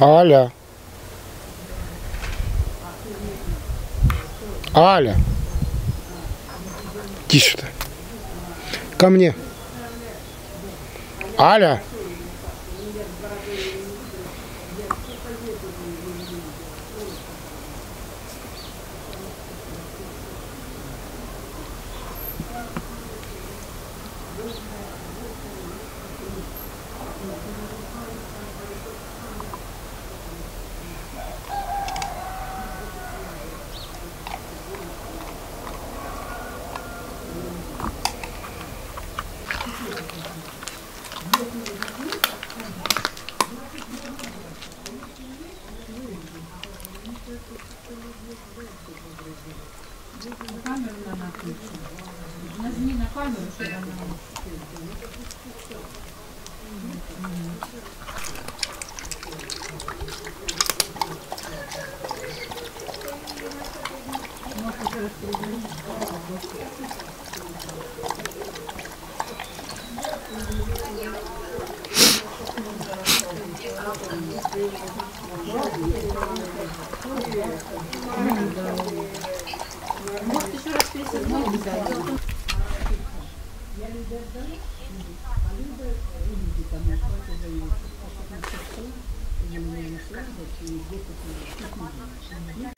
Аля. Аля. Тише-то. Ко мне. Аля. Нажми на камеру, чтобы она... Может, еще раз пересмотреть. Я люблю отдавать, а люблю увидеть, там я что-то занимаюсь. А потом все, и у меня на службе, и где-то